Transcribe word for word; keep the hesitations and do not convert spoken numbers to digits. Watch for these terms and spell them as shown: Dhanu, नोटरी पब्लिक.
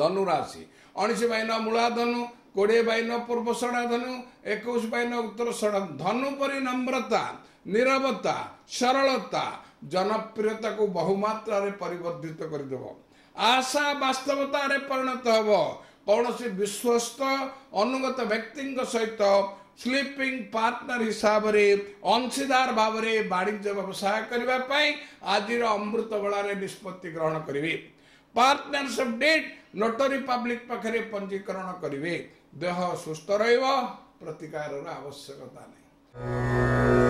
धनु राशि उन्नीस बाइन मूला धनु कोड़े बाइन पूर्व षड़ा धनु इक्कीस बाइन उत्तर षड़ा धनु पर नम्रता निरवता सरलता जनप्रियता को बहुमात्रा रे परिवर्तित करदेव आशा वास्तवता रे परिणत हेब कौन सी विश्वस्त अनुगत व्यक्ति सहित स्लीपिंग पार्टनर हिसाब से अंशीदार भाव में वाणिज्य व्यवसाय करने आज अमृत बेल निष्पत्ति ग्रहण करेंगे। पार्टनरशिप डेट नोटरी पब्लिक पाखे पंजीकरण करेंगे। देह सुस्थ रहिब, प्रतिकार आवश्यकता नहीं।